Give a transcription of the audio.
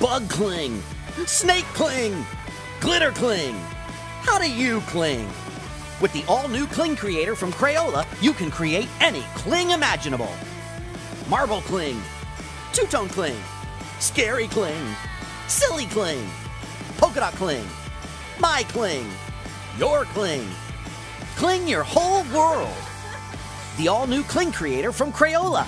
Bug cling, snake cling, glitter cling. How do you cling? With the all-new Cling Creator from Crayola, you can create any cling imaginable. Marble cling, two-tone cling, scary cling, silly cling, polka dot cling, my cling, your cling. Cling your whole world. The all-new Cling Creator from Crayola.